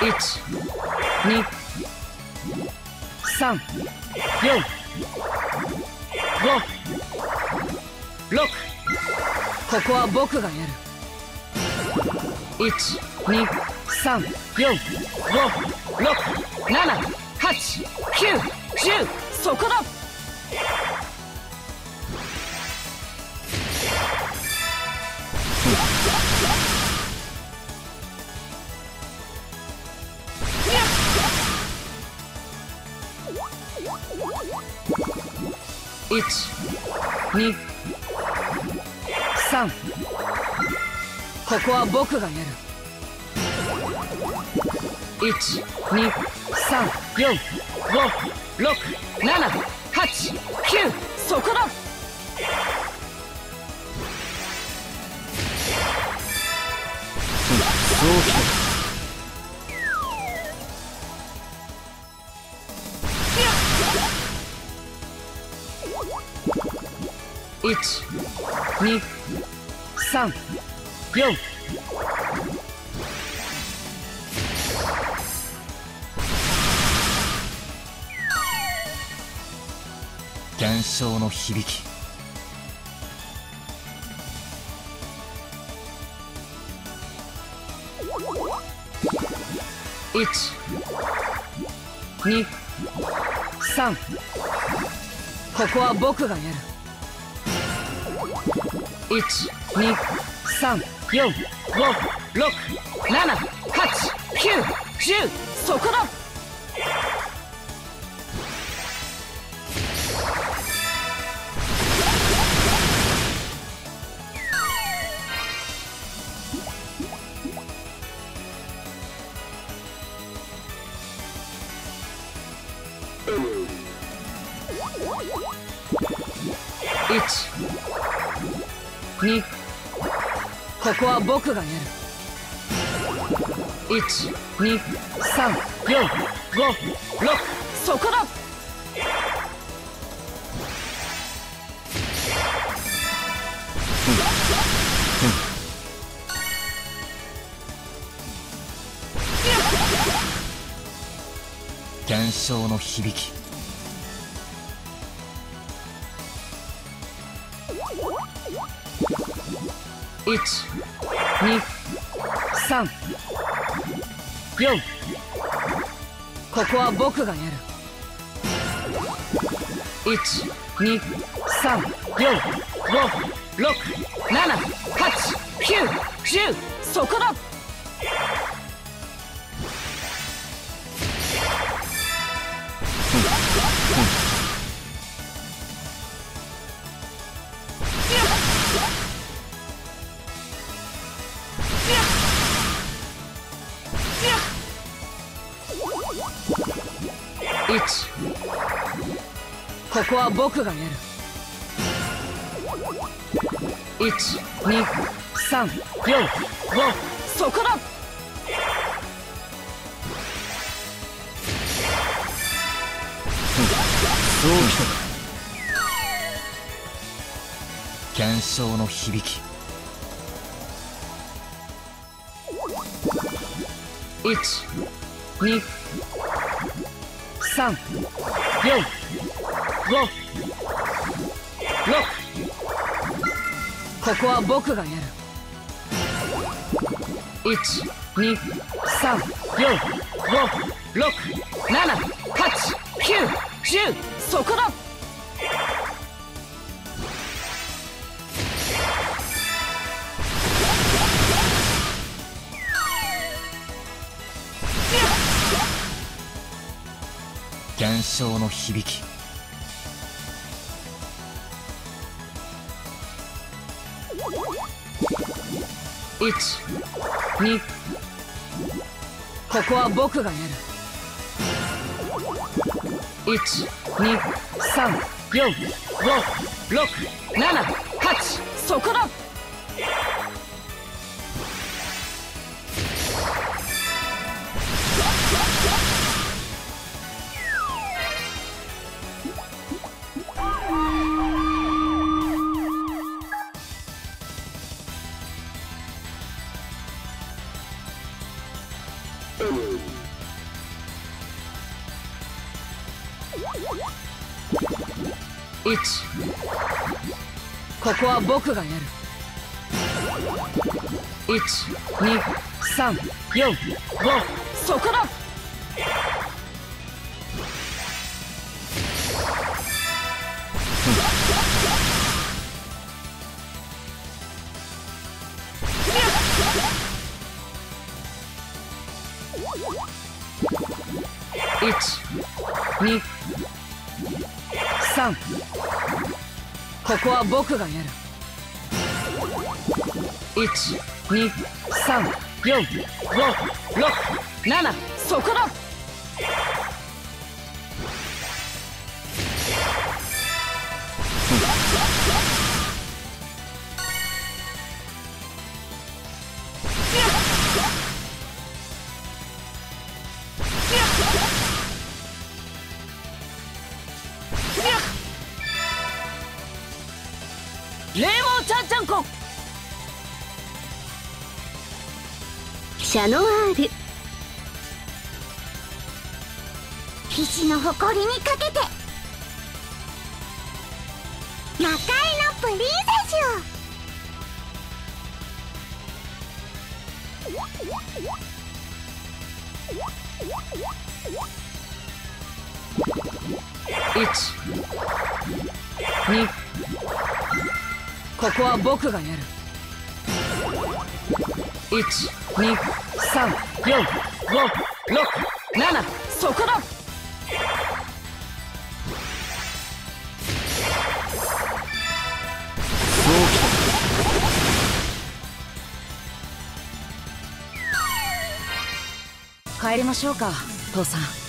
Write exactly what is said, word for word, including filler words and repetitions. いち、に、さん、よん、ご、ろく、ここは僕がやる。いち、に、さん、よん、ご、ろく、なな、はち、きゅう、じゅう、そこだ。いち、に、さん、ここは僕がやる。いち、に、さん、よん、ご、ろく、なな、はち、きゅう、そこだ。いち、に、さん、よん、幻想の響き。いち、に、さん、ここは僕がやる。いち、に、さん、よん、ご、ろく、なな、はち、きゅう、じゅう、そこだ。いち、に、ここは僕がやる。いち、に、さん、よん、ご、ろく、そこだ。幻想の響き。いち、に、さん、よん、ここは僕がやる。いち、に、さん、よん、ご、ろく、なな、はち、きゅう、じゅう、そこだ。ここは僕がやる。いち、に、さん、よん、ご、そこだ。幻想の響き。いち、に、さん、よん、ご、ろく、ここは僕がやる。いち、に、さん、よん、ご、ろく、なな、はち、きゅう、じゅう、そこだ。幻想の響き。いち、に、ここは僕がやる。いち、に、さん、よん、ご、ろく、なな、はち、そこだ。ここは僕がやる。いち、に、さん、よん、ご、そこだ。いち、に、さん、ここは僕がやる。いち、に、さん、よん、ご、ろく、なな、そこだ。シャノワール、騎士の誇りにかけて魔界のプリンセスよ。いち、に、ここは僕がやる。いち、に、さん、よん、ご、ろく、なな、そこだ。帰りましょうか、父さん。